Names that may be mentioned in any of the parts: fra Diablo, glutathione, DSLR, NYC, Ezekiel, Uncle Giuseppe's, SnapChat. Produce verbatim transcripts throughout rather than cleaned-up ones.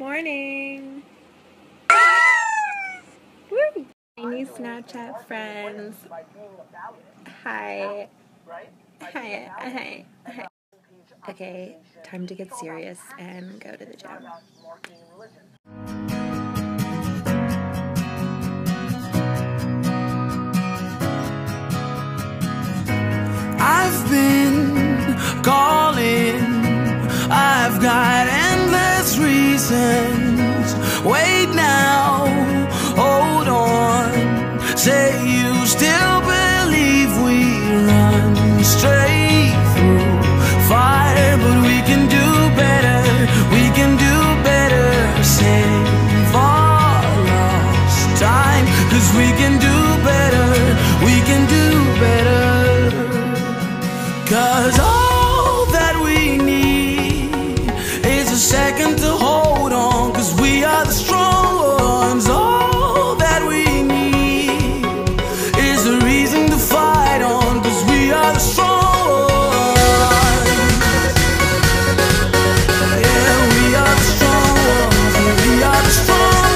Morning. Woo. My new Snapchat friends. Hi. Hi. Hi. Hi. Okay, time to get serious and go to the gym. I've been calling. I've got endless reasons. Wait now, hold on. Say you still believe we run straight through fire, but we can do better. We can do better. Save all lost time, 'cause we can do better. We can do better. 'Cause all that we need is a second to hold on, 'cause we are the strong ones. All that we need is a reason to fight on, 'cause we are the strong ones. Yeah, we are the strong ones. We are the strong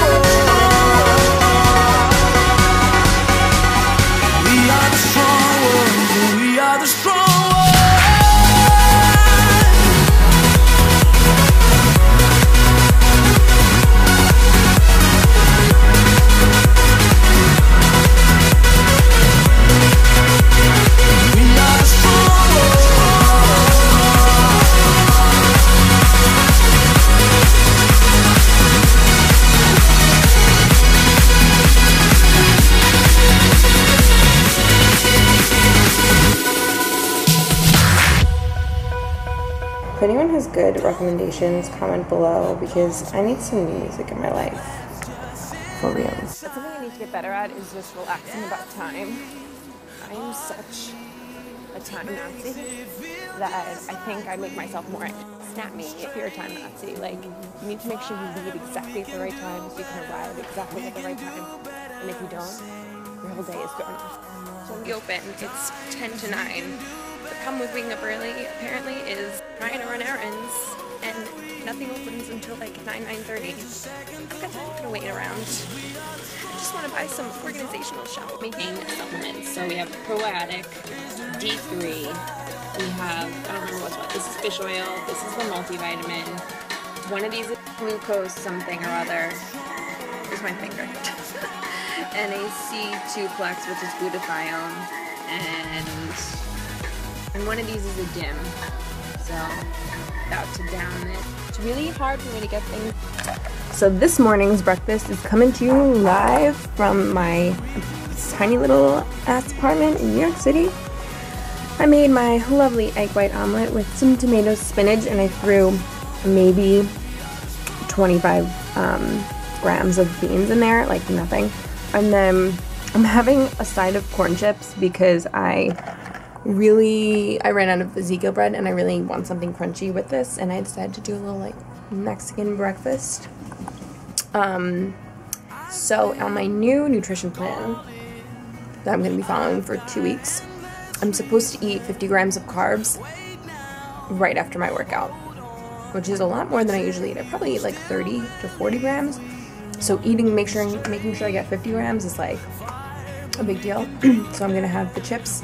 ones. We are the strong ones. We are the strong ones. If anyone has good recommendations, comment below because I need some music in my life. For real. That's something I need to get better at is just relaxing about time. I am such a time Nazi that I think I make myself more snap me if you're a time Nazi. Like, you need to make sure you leave exactly at the right time so you can arrive exactly at the right time. And if you don't, your whole day is going off. So when we open, it's ten to nine. The problem with waking up early apparently is trying to run errands and nothing opens until like nine, nine thirty. I've got time for waiting around. I just want to buy some organizational shelf. Making supplements. So we have probiotic, D three, we have, I don't remember what's what, this is fish oil, this is the multivitamin, one of these is glucose something or other, here's my finger, and a C two plex which is glutathione, and And one of these is a dim, so I'm about to down it. It's really hard for me to get things. So this morning's breakfast is coming to you live from my tiny little ass apartment in New York City. I made my lovely egg white omelet with some tomato spinach, and I threw maybe twenty-five um, grams of beans in there, like nothing. And then I'm having a side of corn chips because I... Really, I ran out of Ezekiel bread and I really want something crunchy with this, and I decided to do a little like Mexican breakfast. Um, so on my new nutrition plan that I'm gonna be following for two weeks, I'm supposed to eat fifty grams of carbs right after my workout, which is a lot more than I usually eat. I probably eat like thirty to forty grams. So eating, make sure, making sure I get fifty grams is like a big deal. So I'm gonna have the chips.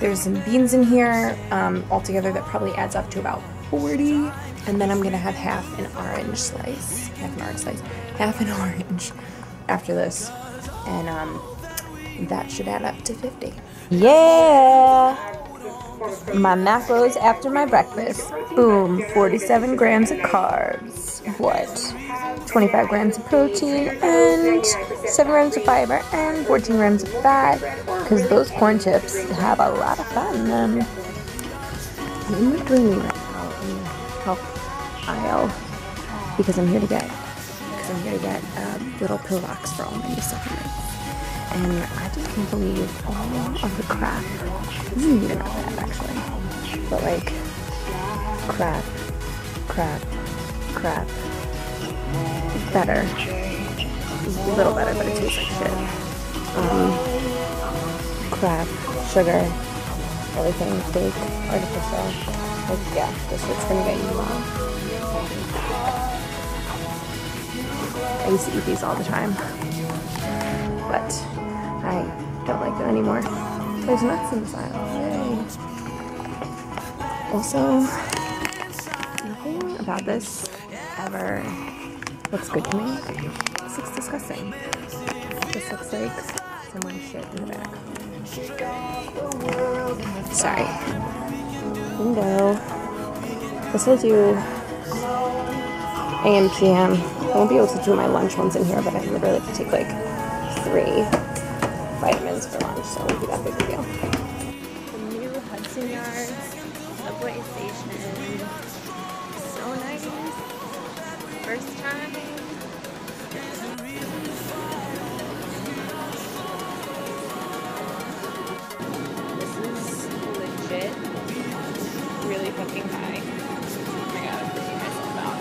There's some beans in here, um, altogether that probably adds up to about forty, and then I'm gonna have half an orange slice, half an orange slice, half an orange after this, and um, that should add up to fifty. Yeah! My macros after my breakfast. Boom, forty-seven grams of carbs. What? twenty-five grams of protein and seven grams of fiber and fourteen grams of fat, because those corn chips have a lot of fat in them. What am I doing right now in the health aisle? Because I'm here to get, because I'm here to get a little pill box for all my new supplements. And I just can't believe all of the crap. I didn't even know that actually. But like, crap, crap, crap. It's better. It's a little better, but it tastes like shit. Um, crap, sugar, everything, fake, artificial. Like, yeah, this shit's gonna get you wrong. I used to eat these all the time, but I don't like them anymore. There's nuts in this aisle. Also, nothing about this ever looks good to me. This looks disgusting. This looks like someone shit in the back. Sorry. Window. This will do A M P M. I won't be able to do my lunch ones in here, but I would really like to take like three vitamins for lunch, so it won't be that big a deal. The new Hudson Yards Subway Station. So nice. First time. This is legit. Really fucking high. Oh my god, I'm freaking myself out.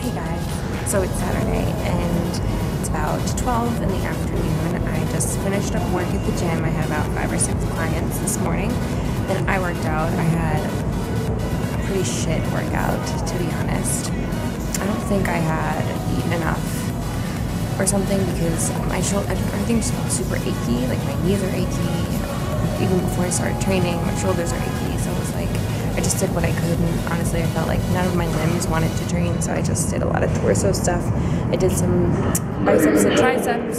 Hey guys. So it's Saturday and it's about twelve in the afternoon. I just finished up work at the gym. I had about five or six clients this morning. Then I worked out. I had pretty shit workout, to be honest. I don't think I had eaten enough or something because my shoulder, everything's super achy. Like my knees are achy. Even before I started training, my shoulders are achy. So it was like I just did what I could, and honestly, I felt like none of my limbs wanted to train, so I just did a lot of torso stuff. I did some biceps and triceps.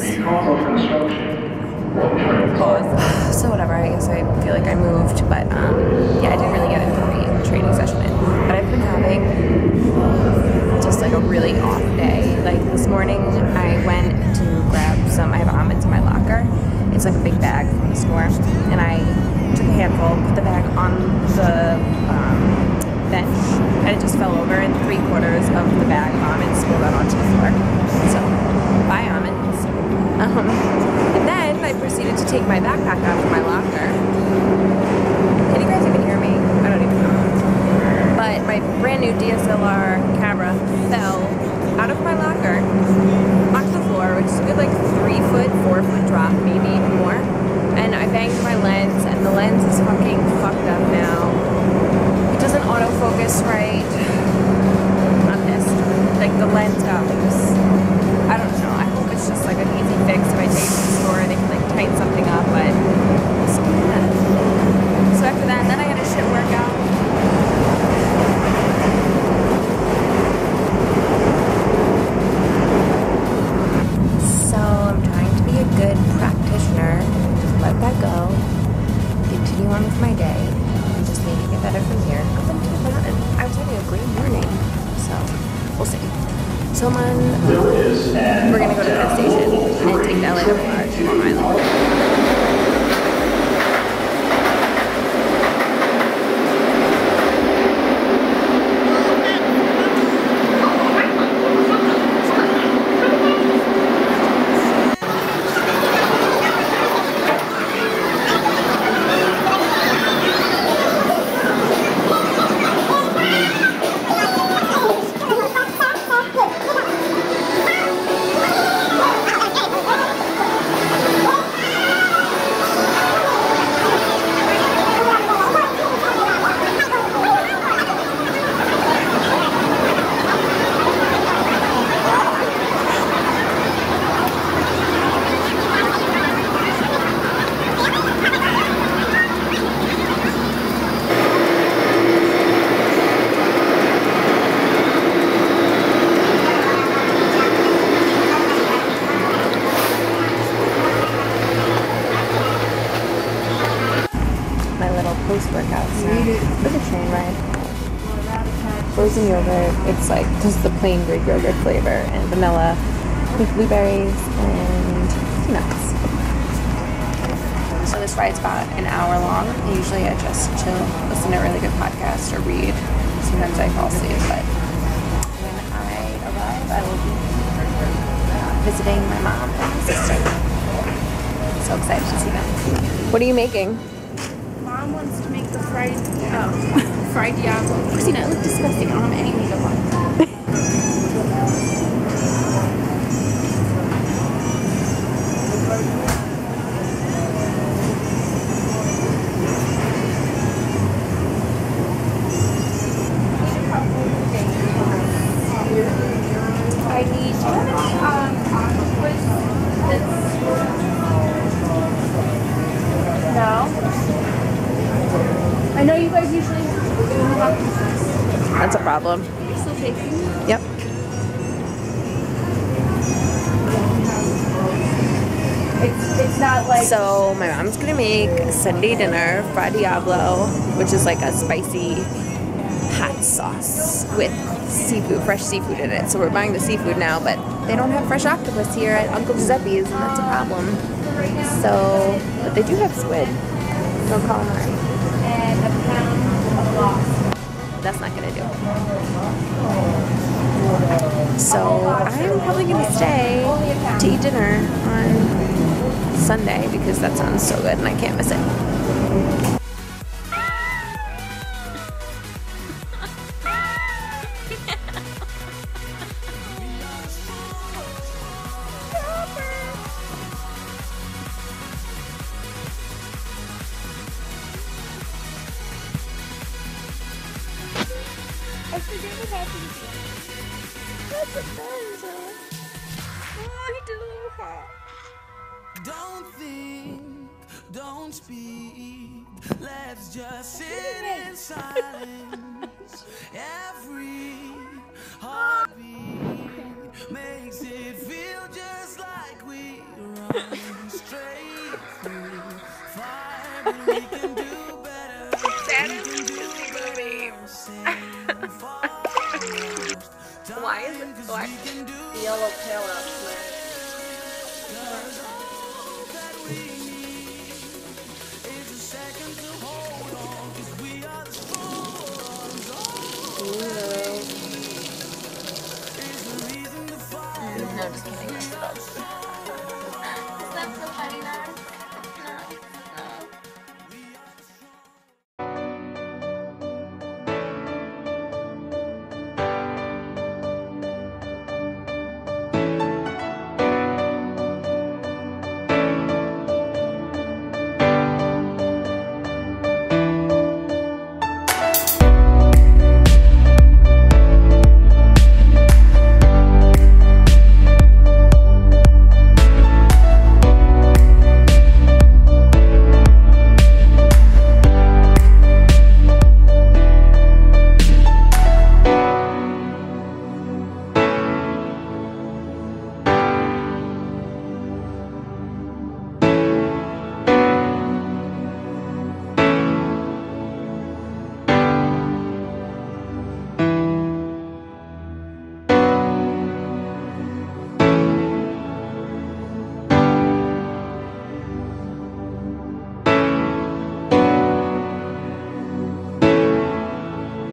Pause. So whatever. I guess I feel like I moved, but um, yeah, I didn't really get it. Training session in, but I've been having just like a really off day. Like this morning I went to grab some, I have almonds in my locker, it's like a big bag from the store, and I took a handful, put the bag on the um, bench, and it just fell over and three quarters of the bag of almonds spilled out onto the floor. So, bye almonds. Um, and then I proceeded to take my backpack out of my locker. Can you guys even hear me? I don't even know. But my brand new D S L R camera fell out of my locker onto the floor, which is a good like three foot, four foot drop, maybe even more. And I banged my lens, and the lens is fucking fucked up now. It doesn't autofocus right. I'm pissed. Like the lens got loose. I don't know. I hope it's just like an easy fix if I take it to the store and they can like tighten something up, but it's good. So after that, then I got a shit workout. Frozen yogurt, it's like just the plain Greek yogurt flavor and vanilla with blueberries and nuts. So this ride's about an hour long. Usually I just chill, listen to a really good podcast or read. Sometimes I fall asleep, but when I arrive I will be visiting my mom and my sister. So excited to see them. What are you making? Mom wants to make the fried oh. fried Diablo. Christina, it looks disgusting. I don't have any makeup on. Chinese. Do you have any um, octopus that's... No? I know you guys usually do octopus. That's a problem. Can you still take them? Yep. It's, it's not like... So my mom's gonna make Sunday dinner, fra Diablo, which is like a spicy hot sauce with seafood, fresh seafood in it. So we're buying the seafood now, but they don't have fresh octopus here at Uncle Giuseppe's, and that's a problem. So, but they do have squid. No calamari. And a pound of lox. That's not gonna do it. So I'm probably gonna stay to eat dinner on Sunday because that sounds so good and I can't miss it. I forget what happened to you. That's a dinosaur. Oh, he did a little hat. Don't think, don't speak, let's just sit in silence. Every heartbeat makes it feel just like we run straight through fire. We can do better. That is really funny. Why is it black? Yellow pillow.